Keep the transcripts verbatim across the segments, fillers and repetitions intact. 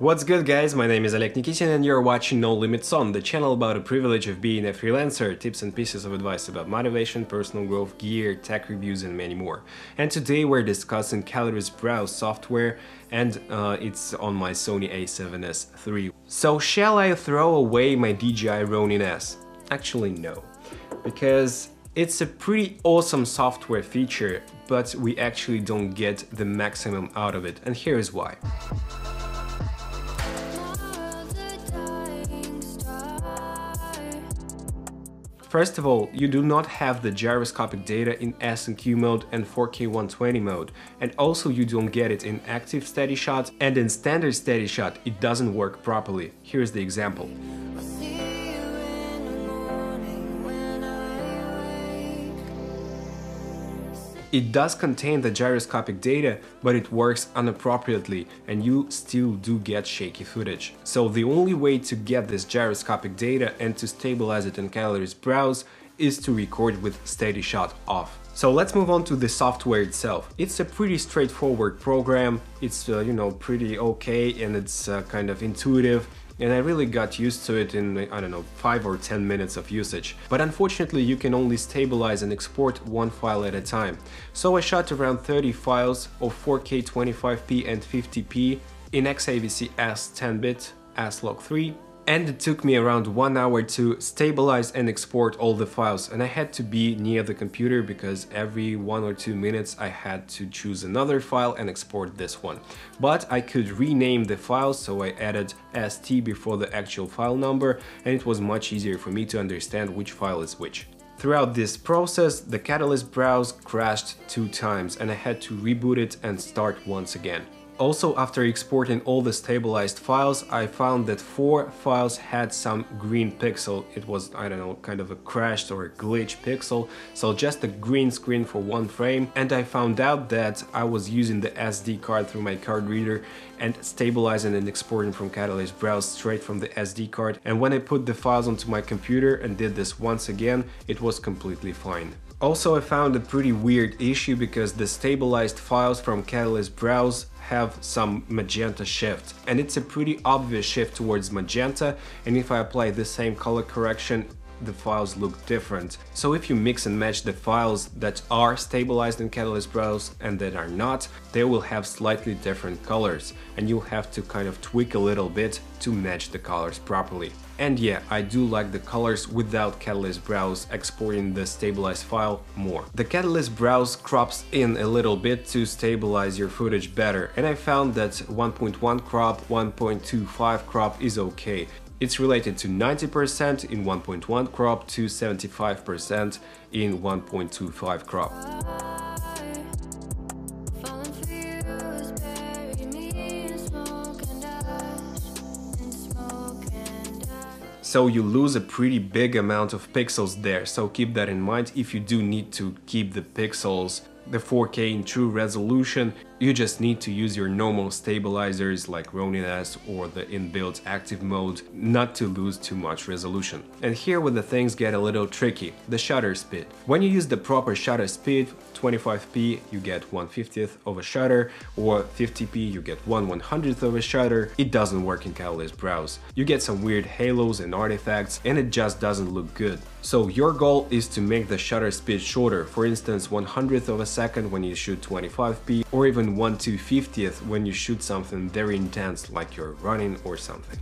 What's good, guys? My name is Alek Nikitin and you're watching No Limits On, the channel about the privilege of being a freelancer, tips and pieces of advice about motivation, personal growth, gear, tech reviews and many more. And today we're discussing Catalyst Browse software and uh, it's on my Sony A seven S three. So shall I throw away my D J I Ronin-S? Actually no, because it's a pretty awesome software feature, but we actually don't get the maximum out of it, and here is why. First of all, you do not have the gyroscopic data in S and Q mode and four K one twenty mode, and also you don't get it in active steady shot, and in standard steady shot it doesn't work properly. Here is the example. It does contain the gyroscopic data, but it works inappropriately and you still do get shaky footage. So the only way to get this gyroscopic data and to stabilize it in Catalyst Browse is to record with steady shot off. So let's move on to the software itself. It's a pretty straightforward program, it's uh, you know, pretty okay, and it's uh, kind of intuitive. And I really got used to it in, I don't know, five or ten minutes of usage. But unfortunately, you can only stabilize and export one file at a time. So I shot around thirty files of four K twenty-five P and fifty P in X A V C S ten bit S log three. And it took me around one hour to stabilize and export all the files, and I had to be near the computer because every one or two minutes I had to choose another file and export this one. But I could rename the file, so I added S T before the actual file number, and it was much easier for me to understand which file is which. Throughout this process, the Catalyst Browse crashed two times and I had to reboot it and start once again. Also, after exporting all the stabilized files, I found that four files had some green pixel. It was, I don't know, kind of a crashed or a glitch pixel, so just a green screen for one frame. And I found out that I was using the S D card through my card reader and stabilizing and exporting from Catalyst Browse straight from the S D card. And when I put the files onto my computer and did this once again, it was completely fine. Also, I found a pretty weird issue because the stabilized files from Catalyst Browse have some magenta shift, and it's a pretty obvious shift towards magenta, and if I apply the same color correction, the files look different. So if you mix and match the files that are stabilized in Catalyst Browse and that are not, they will have slightly different colors, and you'll have to kind of tweak a little bit to match the colors properly. And yeah, I do like the colors without Catalyst Browse exporting the stabilized file more. The Catalyst Browse crops in a little bit to stabilize your footage better, and I found that one point one crop, one point two five crop is okay. It's related to ninety percent in one point one crop to seventy-five percent in one point two five crop. So you lose a pretty big amount of pixels there, so keep that in mind if you do need to keep the pixels, the four K in true resolution. You just need to use your normal stabilizers like Ronin-S or the inbuilt active mode, not to lose too much resolution. And here where the things get a little tricky, the shutter speed. When you use the proper shutter speed, twenty-five P you get one fiftieth of a shutter, or fifty P you get one one hundredth of a shutter, it doesn't work in Catalyst Browse. You get some weird halos and artifacts and it just doesn't look good. So your goal is to make the shutter speed shorter, for instance one hundredth of a second when you shoot twenty-five P, or even one two fiftieth when you shoot something very intense like you're running or something.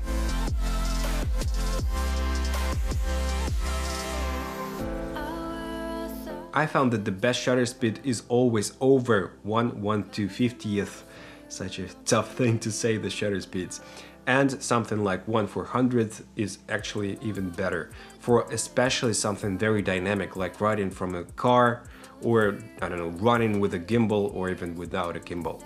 I found that the best shutter speed is always over one one two fiftieth, such a tough thing to say, the shutter speeds. And something like one four hundredth is actually even better, for especially something very dynamic like riding from a car, or, I don't know, running with a gimbal or even without a gimbal.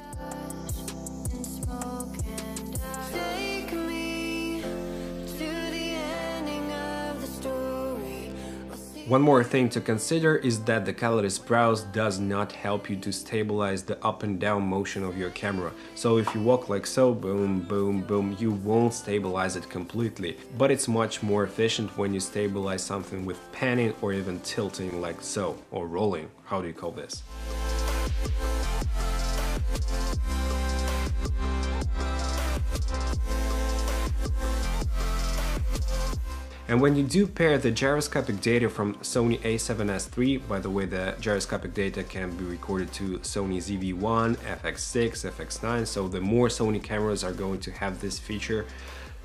One more thing to consider is that the Catalyst Browse does not help you to stabilize the up and down motion of your camera. So if you walk like so, boom, boom, boom, you won't stabilize it completely. But it's much more efficient when you stabilize something with panning or even tilting like so, or rolling, how do you call this? And when you do pair the gyroscopic data from Sony A seven S three, by the way, the gyroscopic data can be recorded to Sony Z V one, F X six, F X nine, so the more Sony cameras are going to have this feature,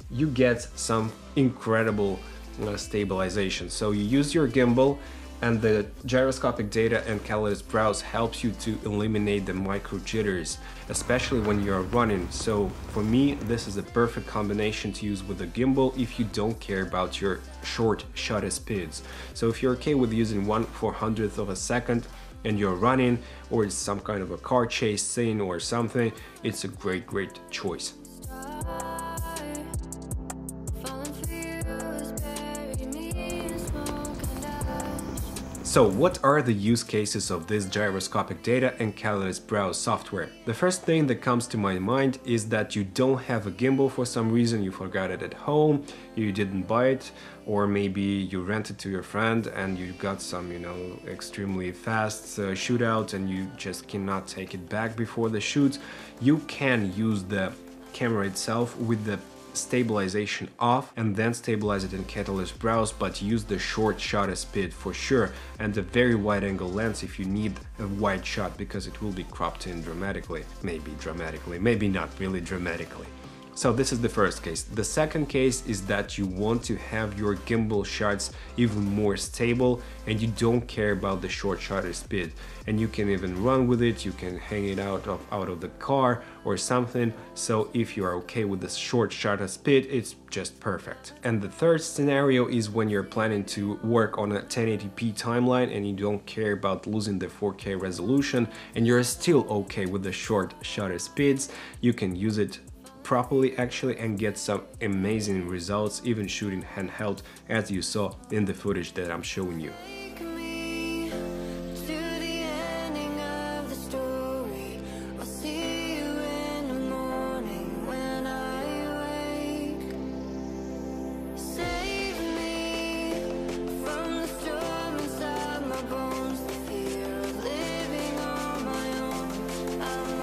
you get some incredible uh, stabilization. So you use your gimbal, and the gyroscopic data and Catalyst Browse helps you to eliminate the micro jitters, especially when you're running. So for me, this is a perfect combination to use with a gimbal if you don't care about your short shutter speeds. So if you're okay with using one four hundredth of a second and you're running, or it's some kind of a car chase scene or something, it's a great, great choice. So what are the use cases of this gyroscopic data and Catalyst Browse software? The first thing that comes to my mind is that you don't have a gimbal for some reason, you forgot it at home, you didn't buy it, or maybe you rent it to your friend and you got some, you know, extremely fast uh, shootout and you just cannot take it back before the shoot. You can use the camera itself with the stabilization off and then stabilize it in Catalyst Browse, but use the short shutter speed for sure and a very wide angle lens if you need a wide shot, because it will be cropped in dramatically, maybe dramatically, maybe not really dramatically. So this is the first case. The second case is that you want to have your gimbal shots even more stable and you don't care about the short shutter speed, and you can even run with it, you can hang it out of, out of the car or something. So if you are okay with the short shutter speed, it's just perfect. And the third scenario is when you're planning to work on a ten eighty p timeline and you don't care about losing the four K resolution and you're still okay with the short shutter speeds, you can use it properly actually and get some amazing results, even shooting handheld, as you saw in the footage that I'm showing you.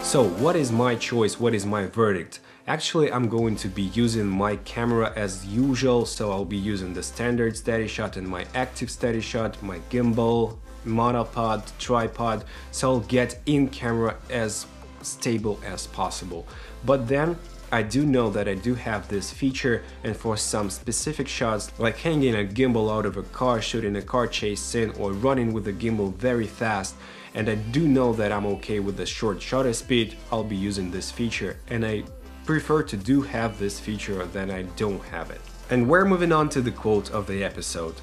So what is my choice? What is my verdict? Actually, I'm going to be using my camera as usual, so I'll be using the standard steady shot and my active steady shot, my gimbal, monopod, tripod, so I'll get in camera as stable as possible. But then I do know that I do have this feature, and for some specific shots like hanging a gimbal out of a car, shooting a car chase scene, or running with the gimbal very fast, and I do know that I'm okay with the short shutter speed, I'll be using this feature, and I prefer to do have this feature than I don't have it. And we're moving on to the quote of the episode.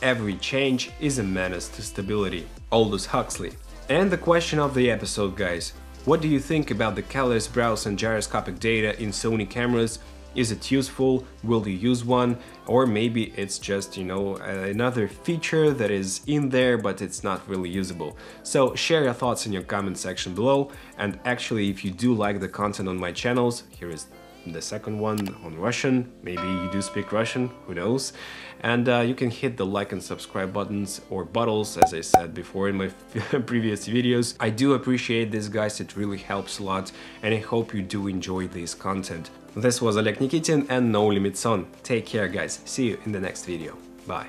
Every change is a menace to stability. Aldous Huxley. And the question of the episode, guys. What do you think about the Catalyst Browse and gyroscopic data in Sony cameras? Is it useful? Will you use one? Or maybe it's just, you know, another feature that is in there, but it's not really usable. So share your thoughts in your comment section below. And actually, if you do like the content on my channels, here is the second one on Russian. Maybe you do speak Russian, who knows? And uh, you can hit the like and subscribe buttons or bottles, as I said before in my previous videos. I do appreciate this, guys, it really helps a lot, and I hope you do enjoy this content. This was Alek Nikitin and No Limits On. Take care, guys, see you in the next video, bye!